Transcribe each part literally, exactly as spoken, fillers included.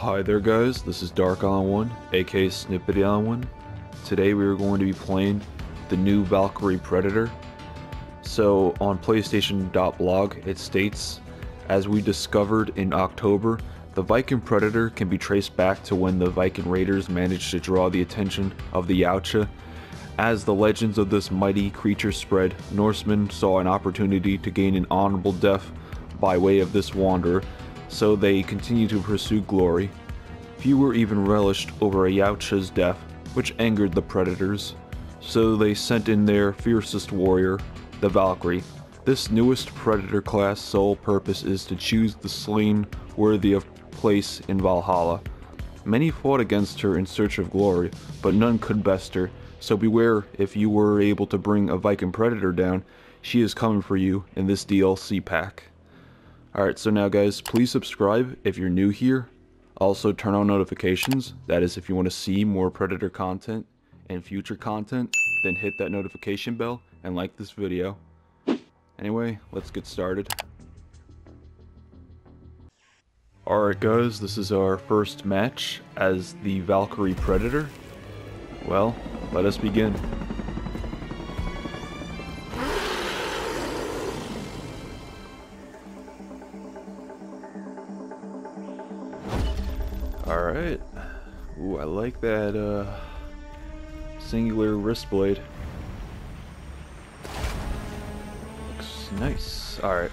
Hi there guys, this is Dark Island one, aka SnippetyIsland one. Today we are going to be playing the new Valkyrie Predator. So on PlayStation dot blog it states, as we discovered in October, the Viking Predator can be traced back to when the Viking Raiders managed to draw the attention of the Yautja. As the legends of this mighty creature spread, Norsemen saw an opportunity to gain an honorable death by way of this wanderer. So they continued to pursue glory. Few were even relished over a Yautja's death, which angered the Predators. So they sent in their fiercest warrior, the Valkyrie. This newest Predator class' sole purpose is to choose the slain worthy of place in Valhalla. Many fought against her in search of glory, but none could best her, so beware if you were able to bring a Viking Predator down. She is coming for you in this D L C pack. Alright, so now guys, please subscribe if you're new here. Also turn on notifications, that is if you want to see more Predator content and future content, then hit that notification bell and like this video. Anyway, let's get started. Alright guys, this is our first match as the Valkyrie Predator. Well, let us begin. Alright, ooh, I like that uh, singular wrist blade. Looks nice. Alright,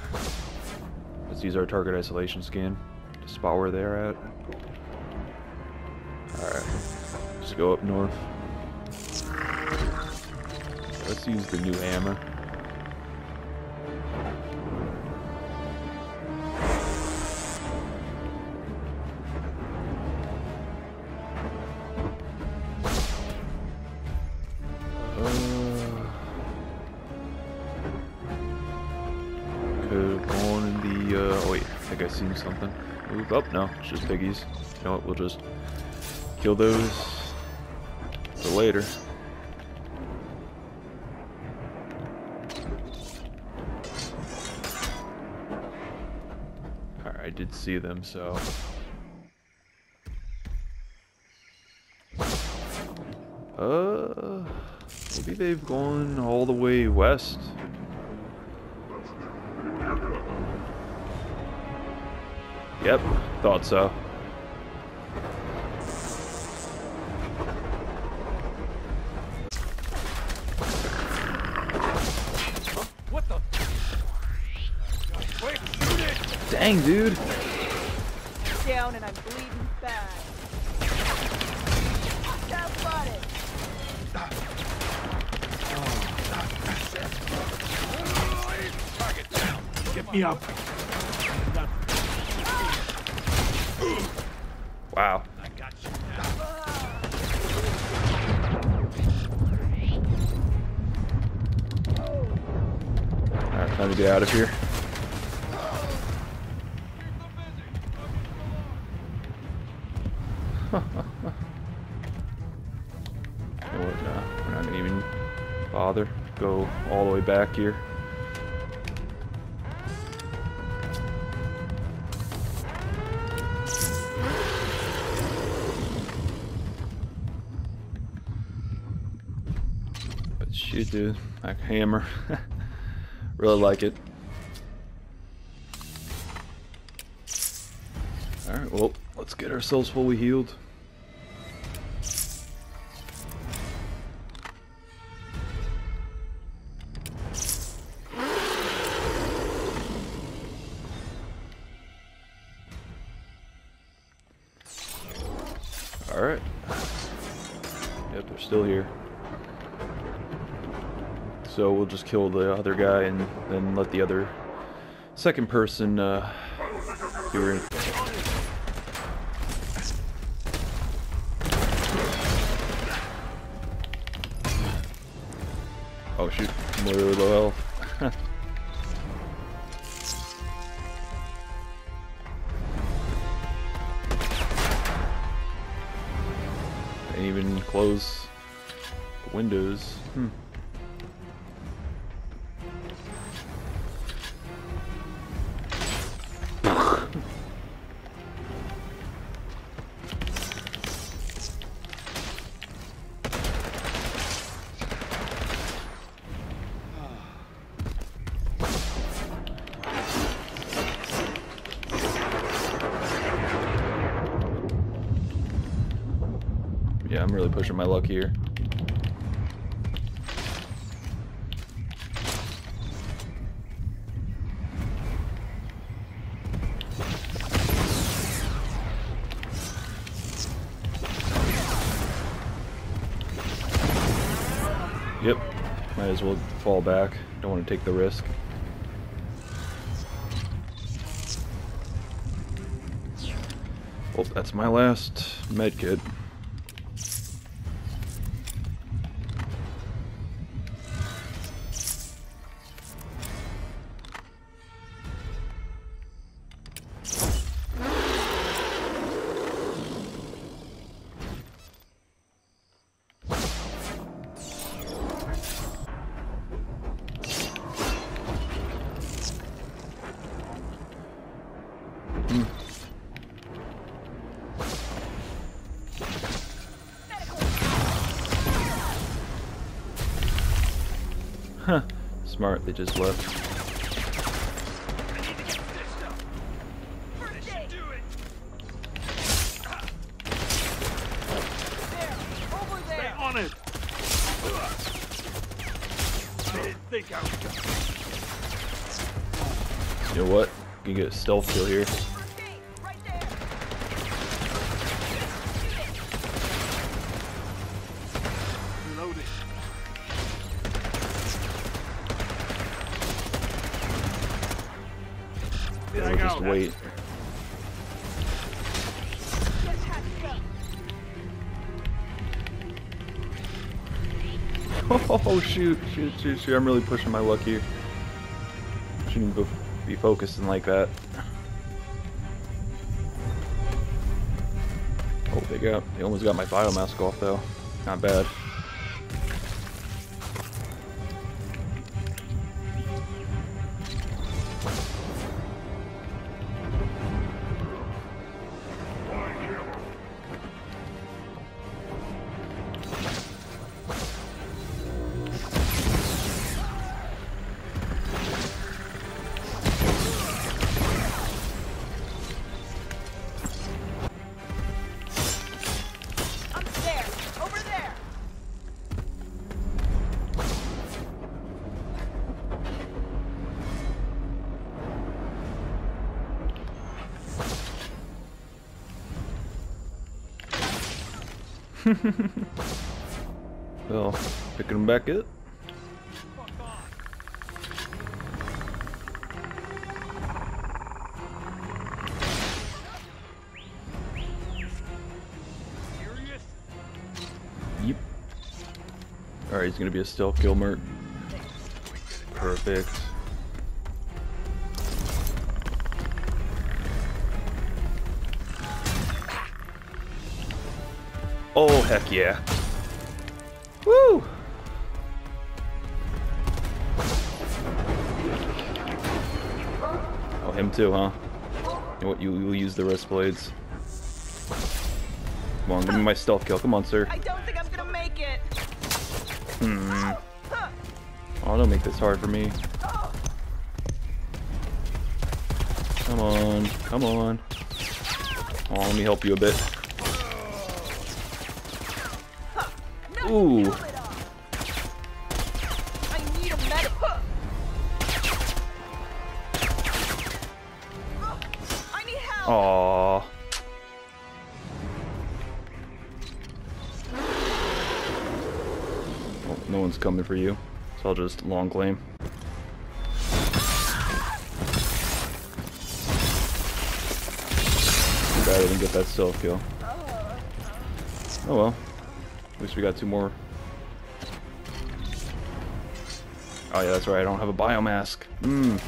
let's use our target isolation scan to spot where they're at. Alright, let's go up north. Let's use the new hammer. Seen something. Move up? No, it's just piggies. You know what? We'll just kill those for later. Alright, I did see them, so. Uh, maybe they've gone all the way west. Yep, thought so. What the? Wait, shoot it! Dang, dude. Down and I'm bleeding bad. Target down. Get me up. Wow. I got you now. Alright, time to get out of here. You know what, nah, we're not gonna even bother. Go all the way back here. Shit, dude, like hammer. Really like it. Alright, well, let's get ourselves fully healed. Alright. Yep, they're still here. So we'll just kill the other guy and then let the other second person uh, do her. Oh shoot, I'm really low health. Didn't even close the windows. Hmm. Yeah, I'm really pushing my luck here. Yep, might as well fall back. Don't want to take the risk. Well, that's my last med kit. Huh, smart, they just left. You know what? You can get a stealth kill here. We'll just wait. Oh shoot, shoot, shoot, shoot. I'm really pushing my luck here. Shouldn't be focusing like that. Oh, they got, they almost got my biomask off though. Not bad. Well, picking them back up. Yep. All right, he's gonna be a stealth kill, Mert. Perfect. Oh, heck yeah. Woo! Oh, him too, huh? You know what, you will use the wrist blades. Come on, give me my stealth kill. Come on, sir. I don't think I'm gonna make it. Hmm. Oh, don't make this hard for me. Come on, come on. Oh, let me help you a bit. Ooh. I need a medic. I need help. Aww. Well, no one's coming for you, so I'll just long claim. Rather than get that stealth kill. Oh well. At least we got two more. Oh yeah, that's right, I don't have a biomask. Mmm.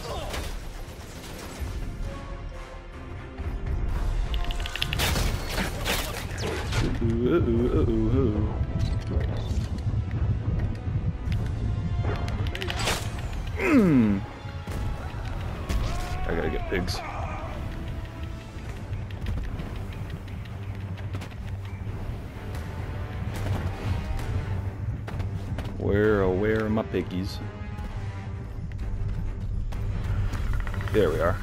Ooh, ooh, ooh, ooh, ooh. Mmm. I gotta get pigs. Where, oh, where are my piggies? There we are.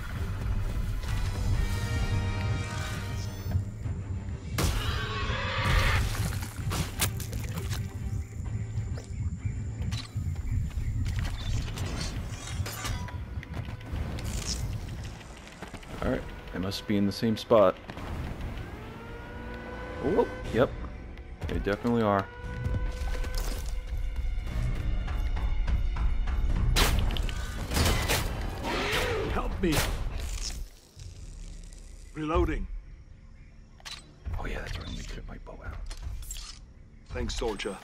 must be in the same spot. Oh, yep. They definitely are. Help me. Reloading. Oh yeah, that's right. Let me get my bow out. Thanks, soldier.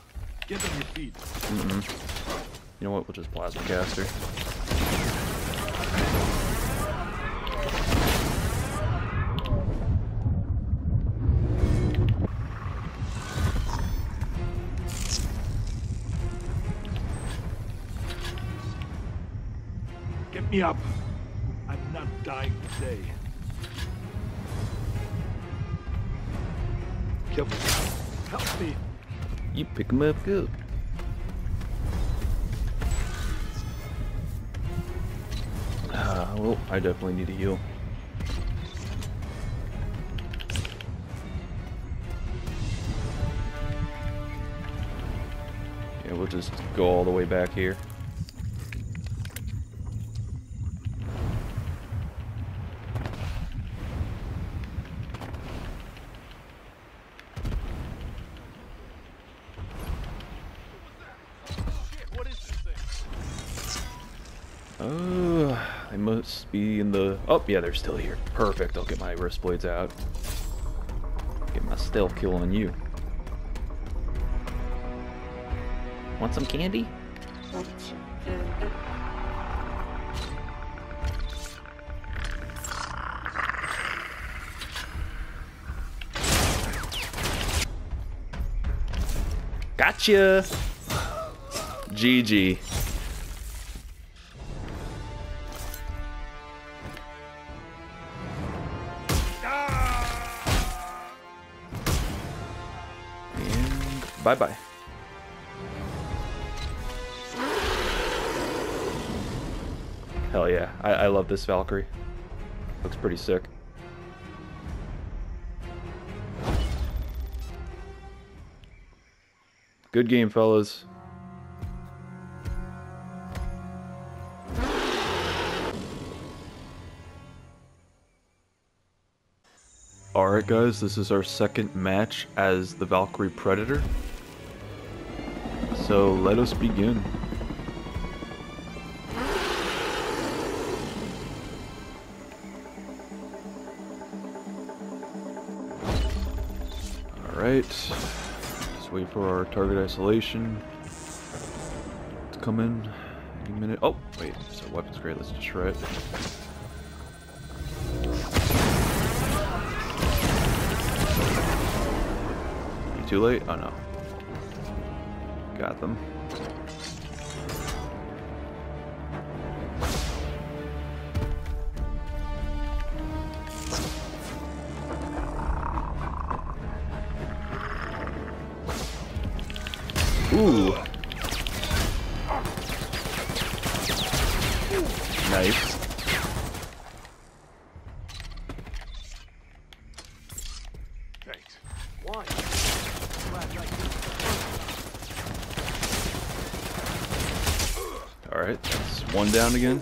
Get on your feet. Mm-hmm. You know what? We'll just plasma caster. Get me up. I'm not dying today. Careful. Help me. You pick him up good. Ah, well, I definitely need a heal. Yeah, we'll just go all the way back here. Be in the... Oh, yeah, they're still here. Perfect. I'll get my wrist blades out. Get my stealth kill on you. Want some candy? Gotcha! G G. Bye-bye. Hell yeah. I, I love this Valkyrie. Looks pretty sick. Good game, fellas. Alright guys, this is our second match as the Valkyrie Predator. So let us begin. Alright, just wait for our target isolation to come in any minute. Oh, wait, so weapons grade, let's just try it. Are you too late? Oh no. Got them. Ooh. Nice. Thanks. Why? Alright, that's one down again.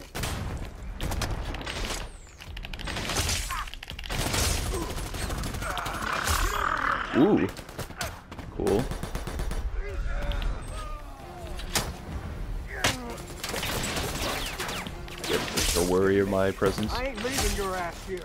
Ooh. Cool. Yep, just a worry of my presence. I ain't leaving your ass here.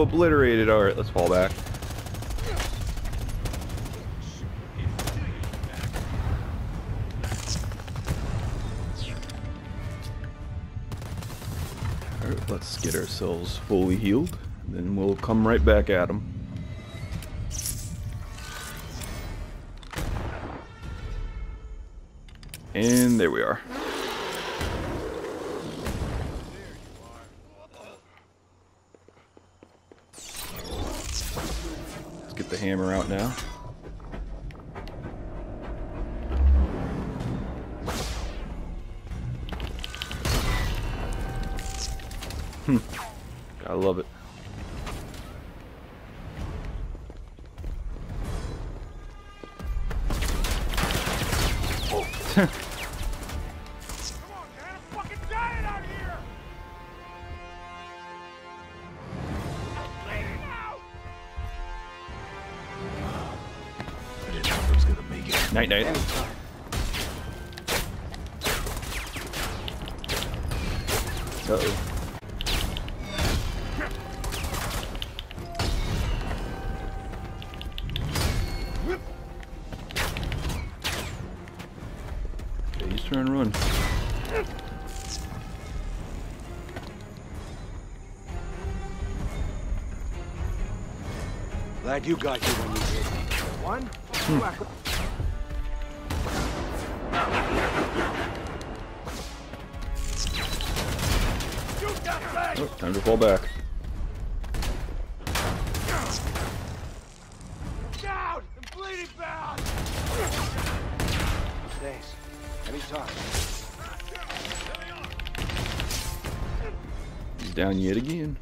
Obliterated. All right, let's fall back. All right, let's get ourselves fully healed, and then we'll come right back at them. And there we are. hammer out now. Hmm. I love it. Come on, man, I'm fucking dying out here. I'm bleeding out. I didn't know I was gonna make it. Night night. Uh oh. Turn and run. Glad you got you when you did. One, hmm. You got back. Oh, time to fall back. Down! I'm bleeding bad. Thanks. He's down yet again.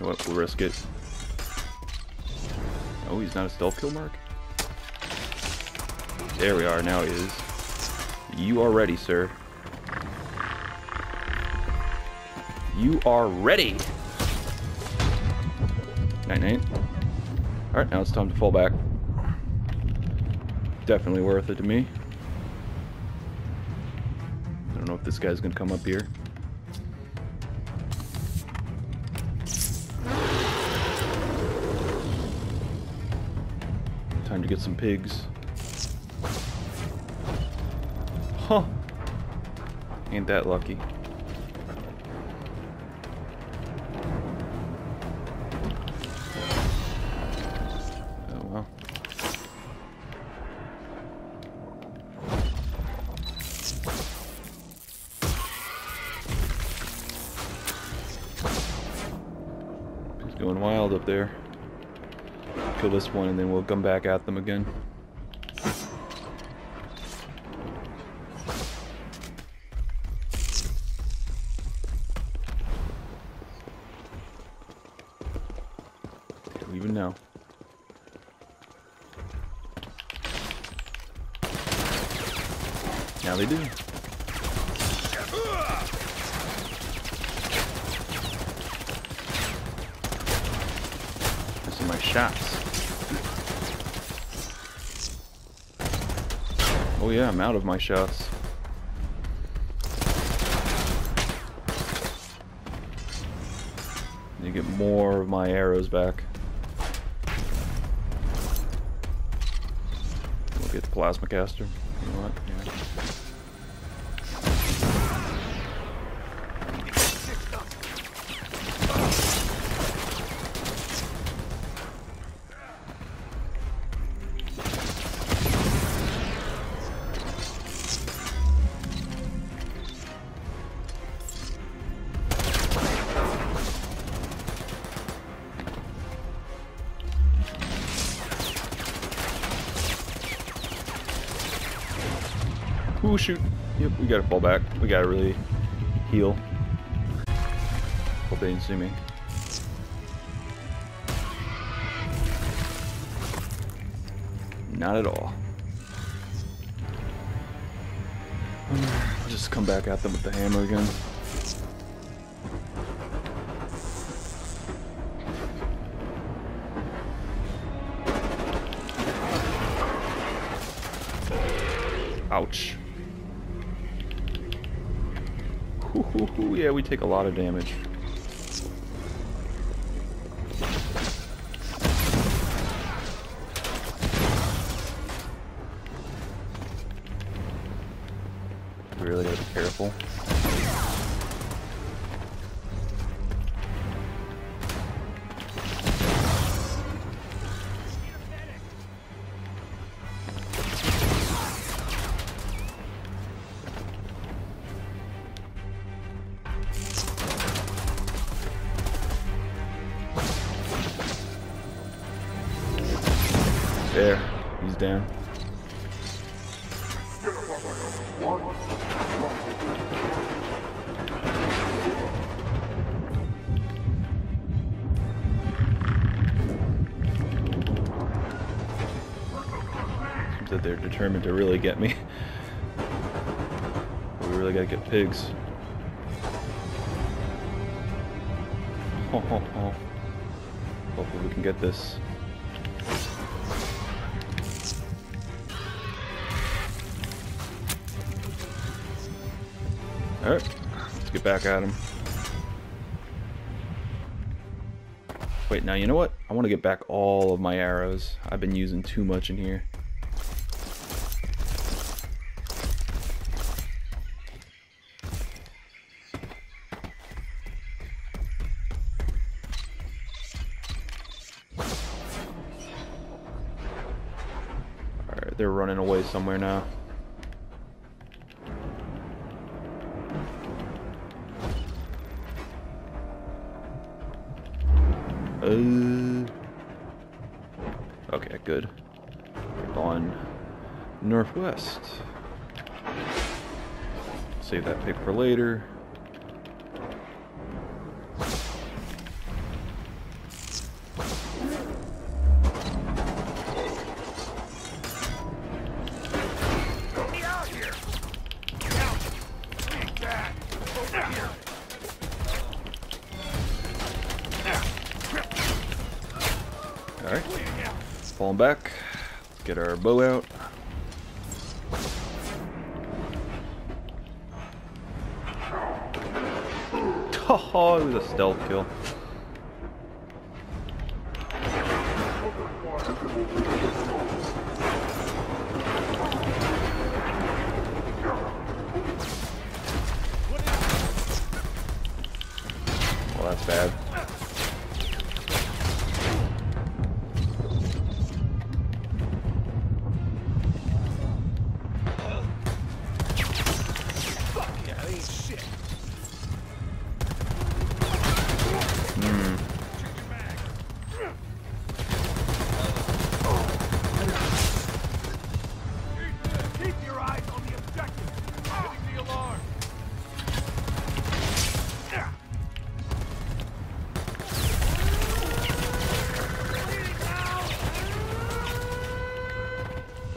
Well, we'll risk it. Oh, he's not a stealth kill mark? There we are, now he is. You are ready, sir. You are ready! Night night. Alright, now it's time to fall back. Definitely worth it to me. I don't know if this guy's gonna come up here. Time to get some pigs. Huh. Ain't that lucky. Going wild up there. Kill this one and then we'll come back at them again. They're leaving now. Now they do. My shots. Oh yeah, I'm out of my shots. You get more of my arrows back. We'll get the plasma caster. You know what? Yeah. Ooh, shoot. Yep, we gotta fall back. We gotta really heal. Hope they didn't see me. Not at all. I'll just come back at them with the hammer again. Ouch. Ooh, yeah, we take a lot of damage. We really gotta be careful. There, he's down. Seems that they're determined to really get me. But we really gotta get pigs. Hopefully we can get this. Alright, let's get back at him. Wait, now you know what? I want to get back all of my arrows. I've been using too much in here. Alright, they're running away somewhere now. Uh, okay, good. On northwest. Save that pig for later. Alright, falling back. Let's get our bow out. Oh, it was a stealth kill. Well, that's bad.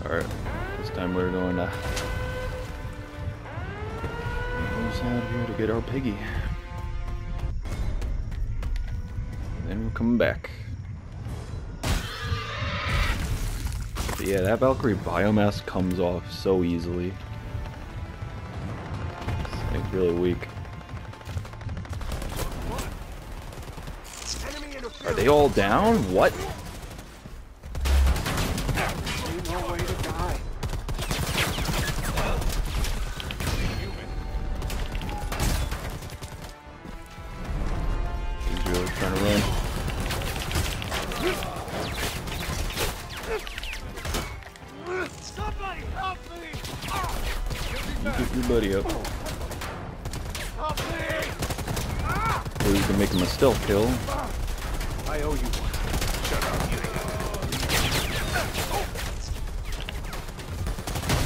Alright, this time we're going to move down here to get our piggy. And then we'll come back. But yeah, that Valkyrie biomass comes off so easily. It's like really weak. Are they all down? What? Somebody help me! You pick your buddy up. Help me! Or you can make him a stealth kill. I owe you one. Shut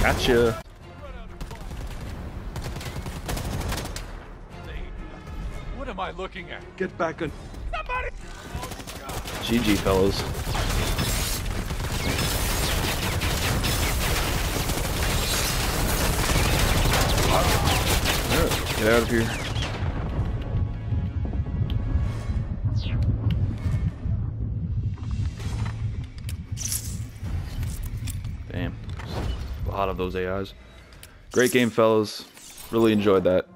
up. Gotcha. What am I looking at? Get back on. Somebody! G G, fellas. Get out of here. Damn. A lot of those A Is. Great game, fellas. Really enjoyed that.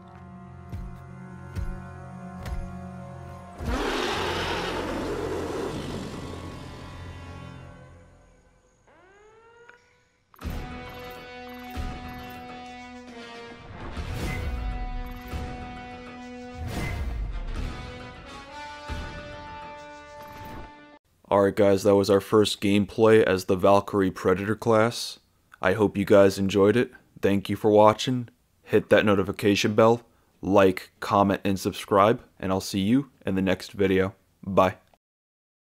Alright guys, that was our first gameplay as the Valkyrie Predator class. I hope you guys enjoyed it. Thank you for watching. Hit that notification bell, like, comment, and subscribe, and I'll see you in the next video. Bye.